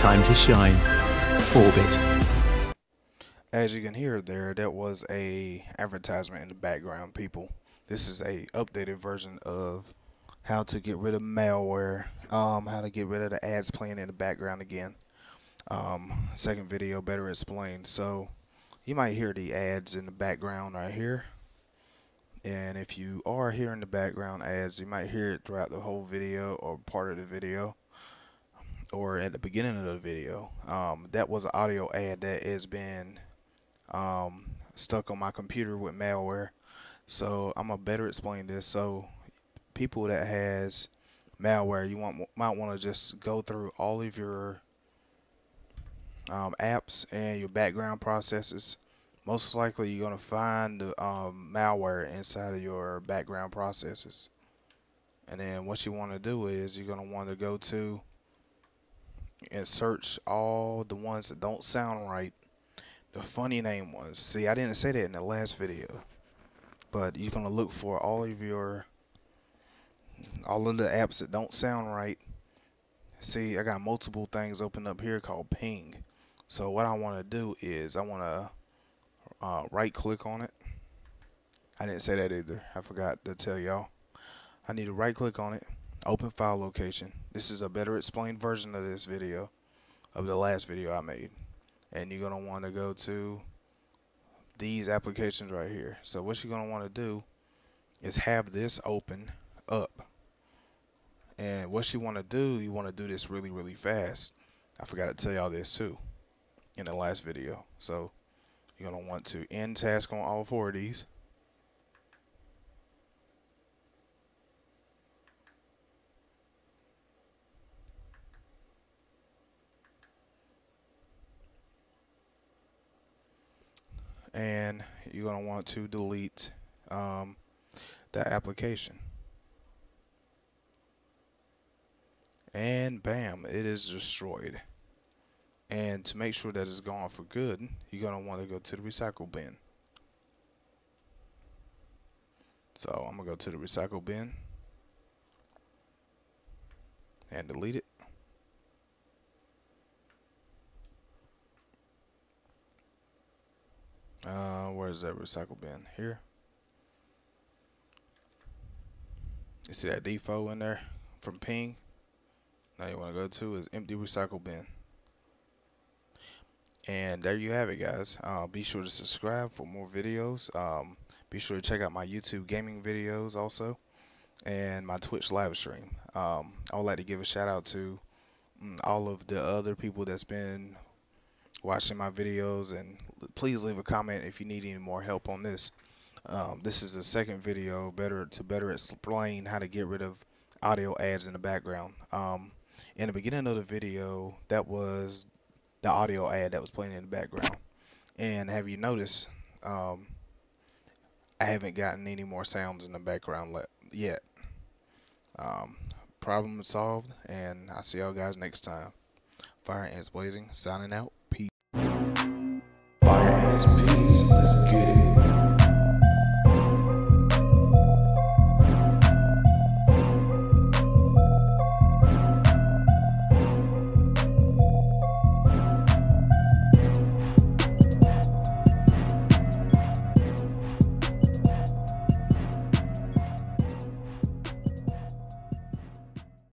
time to shine. Orbit. As you can hear there, that was a advertisement in the background, people. This is a updated version of how to get rid of malware, how to get rid of the ads playing in the background again. Second video better explained. So you might hear the ads in the background right here, and if you are hearing the background ads, you might hear it throughout the whole video or part of the video or at the beginning of the video. That was an audio ad that has been stuck on my computer with malware. So I'm gonna better explain this. So people that has malware, you might want to just go through all of your apps and your background processes. Most likely you're going to find the malware inside of your background processes, and then what you want to do is you're going to want to go to and search all the ones that don't sound right, the funny name ones. See, I didn't say that in the last video, but you're going to look for all of the apps that don't sound right. See, I got multiple things open up here called ping. So what I want to do is I want to right click on it. I didn't say that either. I forgot to tell y'all. I need to right click on it. Open file location. This is a better explained version of this video, of the last video I made. And you're going to want to go to these applications right here. So what you're going to want to do is have this open up. And what you want to do this really, really fast. I forgot to tell y'all this too in the last video. So you're going to want to end task on all four of these. And you're going to want to delete that application. And bam, it is destroyed. And to make sure that it's gone for good, you're going to want to go to the recycle bin. So I'm going to go to the recycle bin and delete it. Where's that recycle bin? Here. You see that default in there from ping? Now you want to go to is empty recycle bin. And there you have it, guys. Be sure to subscribe for more videos. Be sure to check out my YouTube gaming videos also, and my Twitch live stream. I would like to give a shout out to all of the other people that's been watching my videos, and please leave a comment if you need any more help on this. This is the second video to better explain how to get rid of audio ads in the background. In the beginning of the video, that was the audio ad that was playing in the background. And have you noticed, I haven't gotten any more sounds in the background yet. Problem solved, and I'll see y'all guys next time. Fire Ants Blazing, signing out.